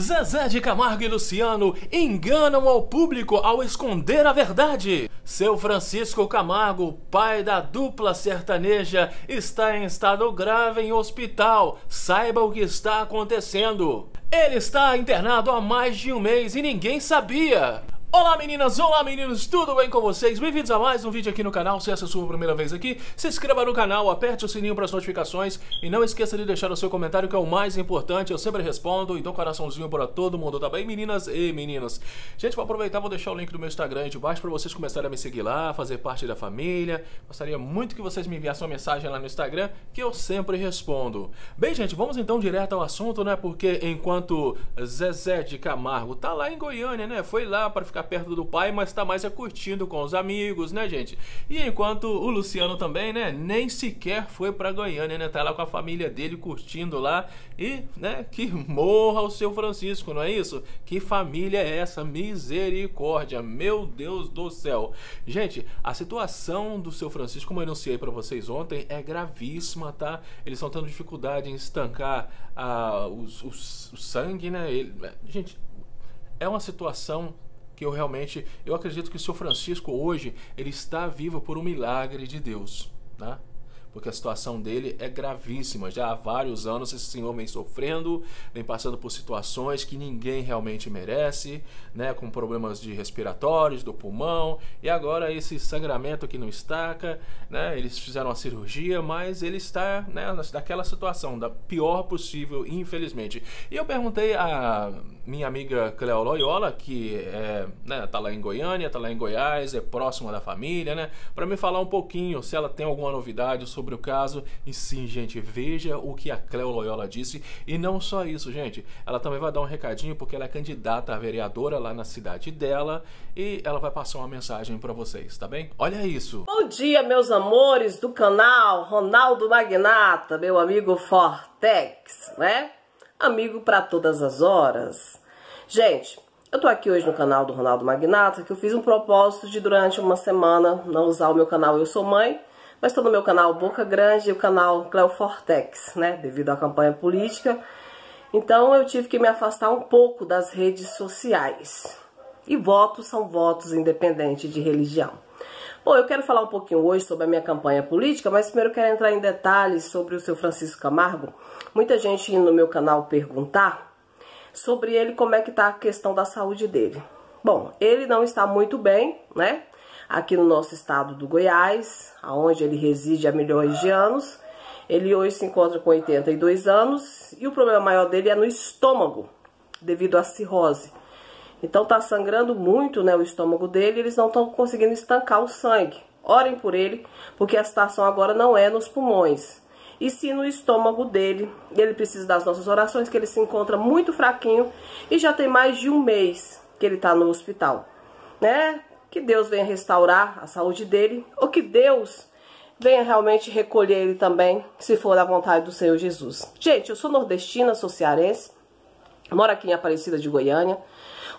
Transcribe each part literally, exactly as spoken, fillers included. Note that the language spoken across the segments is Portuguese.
Zezé de Camargo e Luciano enganam ao público ao esconder a verdade. Seu Francisco Camargo, pai da dupla sertaneja, está em estado grave em hospital. Saiba o que está acontecendo. Ele está internado há mais de um mês e ninguém sabia. Olá meninas, olá meninos, tudo bem com vocês? Bem-vindos a mais um vídeo aqui no canal. Se essa é a sua primeira vez aqui, se inscreva no canal, aperte o sininho para as notificações e não esqueça de deixar o seu comentário, que é o mais importante. Eu sempre respondo e dou um coraçãozinho para todo mundo, tá bem, meninas e meninas? Gente, vou aproveitar, vou deixar o link do meu Instagram aí de baixo para vocês começarem a me seguir lá, fazer parte da família. Gostaria muito que vocês me enviassem uma mensagem lá no Instagram, que eu sempre respondo. Bem, gente, vamos então direto ao assunto, né? Porque enquanto Zezé de Camargo tá lá em Goiânia, né? Foi lá para ficar perto do pai, mas tá mais é curtindo com os amigos, né, gente? E enquanto o Luciano também, né, nem sequer foi pra Goiânia, né, tá lá com a família dele curtindo lá e, né, que morra o seu Francisco, não é isso? Que família é essa? Misericórdia, meu Deus do céu! Gente, a situação do seu Francisco, como eu anunciei pra vocês ontem, é gravíssima, tá? Eles estão tendo dificuldade em estancar ah, os, os, o sangue, né? Ele, gente, é uma situação... Eu realmente, eu acredito que o seu Francisco hoje, ele está vivo por um milagre de Deus, tá? Porque a situação dele é gravíssima. Já há vários anos esse senhor vem sofrendo, vem passando por situações que ninguém realmente merece, né? Com problemas de respiratórios, do pulmão, e agora esse sangramento que não estaca, né? Eles fizeram a cirurgia, mas ele está, né, naquela situação da pior possível, infelizmente. E eu perguntei a minha amiga Cléo Loyola, que é, né, tá lá em Goiânia, tá lá em Goiás, é próxima da família, né? Para me falar um pouquinho se ela tem alguma novidade sobre sobre o caso. E sim, gente, veja o que a Cléo Loyola disse. E não só isso, gente, ela também vai dar um recadinho, porque ela é candidata a vereadora lá na cidade dela e ela vai passar uma mensagem para vocês, tá bem? Olha isso! Bom dia, meus amores do canal Ronaldo Magnata, meu amigo Fortex, né? Amigo para todas as horas. Gente, eu tô aqui hoje no canal do Ronaldo Magnata, que eu fiz um propósito de durante uma semana não usar o meu canal Eu Sou Mãe, mas estou no meu canal Boca Grande e o canal Cleofortex, né? Devido à campanha política. Então eu tive que me afastar um pouco das redes sociais. E votos são votos, independente de religião. Bom, eu quero falar um pouquinho hoje sobre a minha campanha política, mas primeiro eu quero entrar em detalhes sobre o seu Francisco Camargo. Muita gente indo no meu canal perguntar sobre ele, como é que tá a questão da saúde dele. Bom, ele não está muito bem, né? Aqui no nosso estado do Goiás, onde ele reside há milhões de anos. Ele hoje se encontra com oitenta e dois anos e o problema maior dele é no estômago, devido à cirrose. Então tá sangrando muito, né, o estômago dele, eles não estão conseguindo estancar o sangue. Orem por ele, porque a situação agora não é nos pulmões, e sim no estômago dele. Ele precisa das nossas orações, que ele se encontra muito fraquinho e já tem mais de um mês que ele tá no hospital, né? Que Deus venha restaurar a saúde dele, ou que Deus venha realmente recolher ele também, se for da vontade do Senhor Jesus. Gente, eu sou nordestina, sou cearense, moro aqui em Aparecida de Goiânia.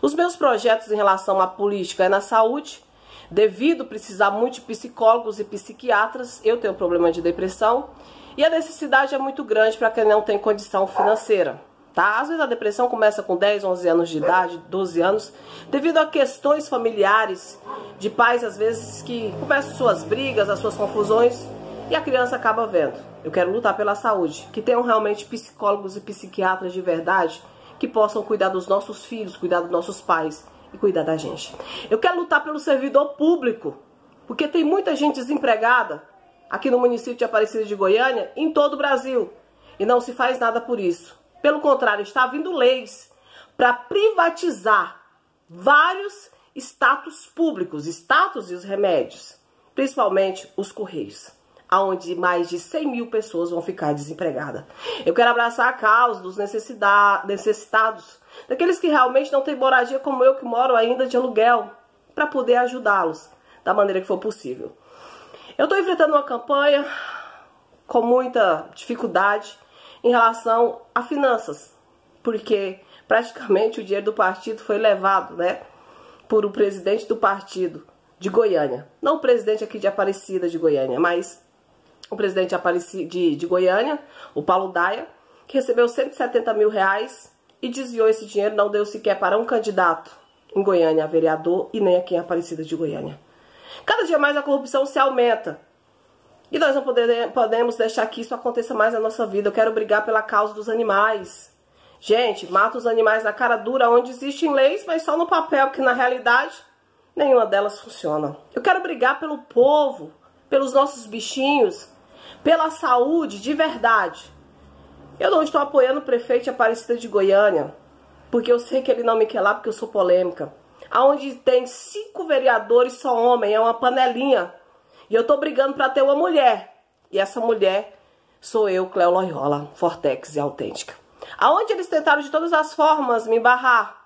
Os meus projetos em relação à política é na saúde, devido a precisar muito de psicólogos e psiquiatras. Eu tenho problema de depressão e a necessidade é muito grande para quem não tem condição financeira. Tá? Às vezes a depressão começa com dez, onze anos de idade, doze anos, devido a questões familiares, de pais às vezes que começam suas brigas, as suas confusões, e a criança acaba vendo. Eu quero lutar pela saúde, que tenham realmente psicólogos e psiquiatras de verdade, que possam cuidar dos nossos filhos, cuidar dos nossos pais e cuidar da gente. Eu quero lutar pelo servidor público, porque tem muita gente desempregada aqui no município de Aparecida de Goiânia, em todo o Brasil, e não se faz nada por isso. Pelo contrário, está vindo leis para privatizar vários status públicos, status e os remédios, principalmente os Correios, onde mais de cem mil pessoas vão ficar desempregadas. Eu quero abraçar a causa dos necessitados, daqueles que realmente não têm moradia, como eu, que moro ainda de aluguel, para poder ajudá-los da maneira que for possível. Eu estou enfrentando uma campanha com muita dificuldade em relação a finanças, porque praticamente o dinheiro do partido foi levado, né, por um presidente do partido de Goiânia. Não o presidente aqui de Aparecida de Goiânia, mas o presidente de, de Goiânia, o Paulo Daya, que recebeu cento e setenta mil reais e desviou esse dinheiro, não deu sequer para um candidato em Goiânia a vereador e nem aqui em Aparecida de Goiânia. Cada dia mais a corrupção se aumenta. E nós não podemos deixar que isso aconteça mais na nossa vida. Eu quero brigar pela causa dos animais. Gente, mata os animais na cara dura, onde existem leis, mas só no papel, porque na realidade nenhuma delas funciona. Eu quero brigar pelo povo, pelos nossos bichinhos, pela saúde de verdade. Eu não estou apoiando o prefeito de Aparecida de Goiânia, porque eu sei que ele não me quer lá, porque eu sou polêmica. Aonde tem cinco vereadores, só homem, é uma panelinha. E eu tô brigando pra ter uma mulher. E essa mulher sou eu, Cléo Loyola, Fortex e autêntica. Aonde eles tentaram de todas as formas me barrar,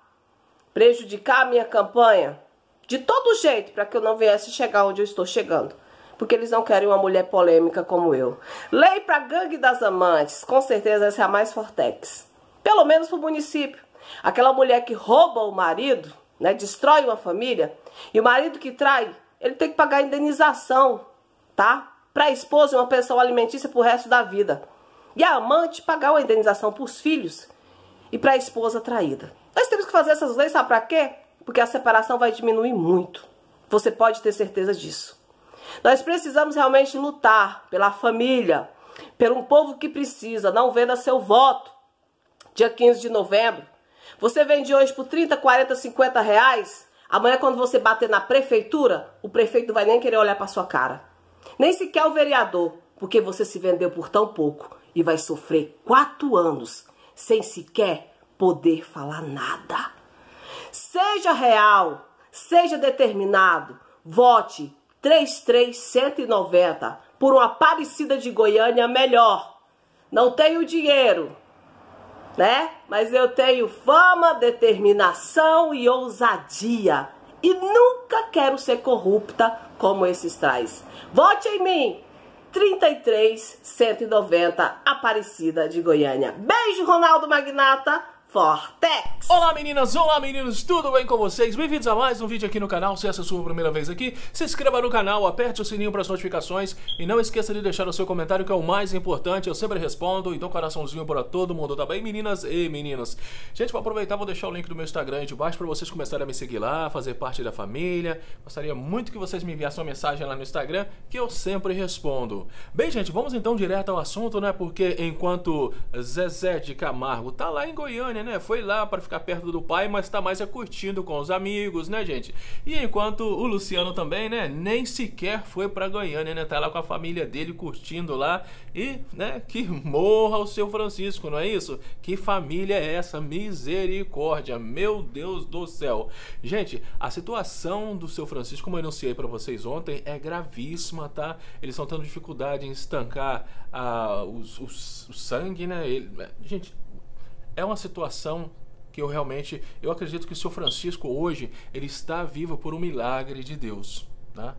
prejudicar a minha campanha, de todo jeito, pra que eu não viesse chegar onde eu estou chegando. Porque eles não querem uma mulher polêmica como eu. Lei pra gangue das amantes, com certeza essa é a mais Fortex. Pelo menos pro município. Aquela mulher que rouba o marido, né, destrói uma família, e o marido que trai, ele tem que pagar indenização, tá? Para a esposa e uma pensão alimentícia pro resto da vida. E a amante pagar uma indenização para os filhos e para a esposa traída. Nós temos que fazer essas leis, sabe para quê? Porque a separação vai diminuir muito. Você pode ter certeza disso. Nós precisamos realmente lutar pela família, pelo povo que precisa, não venda seu voto. Dia quinze de novembro, você vende hoje por trinta, quarenta, cinquenta reais... Amanhã, quando você bater na prefeitura, o prefeito não vai nem querer olhar para sua cara. Nem sequer o vereador, porque você se vendeu por tão pouco e vai sofrer quatro anos sem sequer poder falar nada. Seja real, seja determinado, vote três três um nove zero por uma Aparecida de Goiânia melhor. Não tenho dinheiro, né? Mas eu tenho fama, determinação e ousadia. E nunca quero ser corrupta como esses traz. Vote em mim. trinta e três, cento e noventa, Aparecida de Goiânia. Beijo, Ronaldo Magnata. Fortex! Olá, meninas! Olá, meninos! Tudo bem com vocês? Bem-vindos a mais um vídeo aqui no canal. Se essa é a sua primeira vez aqui, se inscreva no canal, aperte o sininho para as notificações e não esqueça de deixar o seu comentário, que é o mais importante. Eu sempre respondo e dou um coraçãozinho para todo mundo, tá bem, meninas e meninas? Gente, vou aproveitar, vou deixar o link do meu Instagram aí de baixo para vocês começarem a me seguir lá, fazer parte da família. Gostaria muito que vocês me enviassem uma mensagem lá no Instagram, que eu sempre respondo. Bem, gente, vamos então direto ao assunto, né? Porque enquanto Zezé de Camargo tá lá em Goiânia, né? Foi lá para ficar perto do pai, mas tá mais é curtindo com os amigos, né, gente? E enquanto o Luciano também, né, nem sequer foi para Goiânia, né? Tá lá com a família dele curtindo lá e, né, que morra o seu Francisco, não é isso? Que família é essa? Misericórdia, meu Deus do céu. Gente, a situação do seu Francisco, como eu anunciei para vocês ontem, é gravíssima, tá? Eles estão tendo dificuldade em estancar a, os, os, o sangue, né? Ele, gente, é uma situação que eu realmente... Eu acredito que o seu Francisco hoje, ele está vivo por um milagre de Deus, né?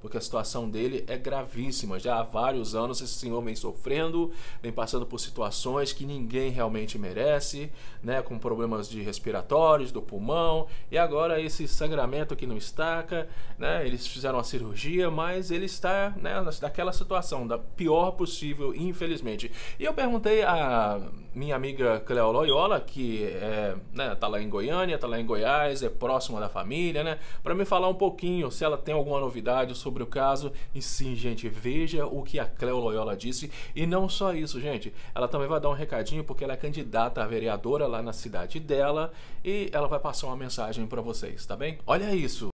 Porque a situação dele é gravíssima. Já há vários anos esse senhor vem sofrendo, vem passando por situações que ninguém realmente merece, né? Com problemas de respiratórios, do pulmão. E agora esse sangramento que não estaca, né? Eles fizeram a cirurgia, mas ele está, né, naquela situação, da pior possível, infelizmente. E eu perguntei a... minha amiga Cléo Loyola, que é, né, tá lá em Goiânia, tá lá em Goiás, é próxima da família, né? Para me falar um pouquinho se ela tem alguma novidade sobre o caso. E sim, gente, veja o que a Cléo Loyola disse. E não só isso, gente. Ela também vai dar um recadinho, porque ela é candidata a vereadora lá na cidade dela. E ela vai passar uma mensagem para vocês, tá bem? Olha isso!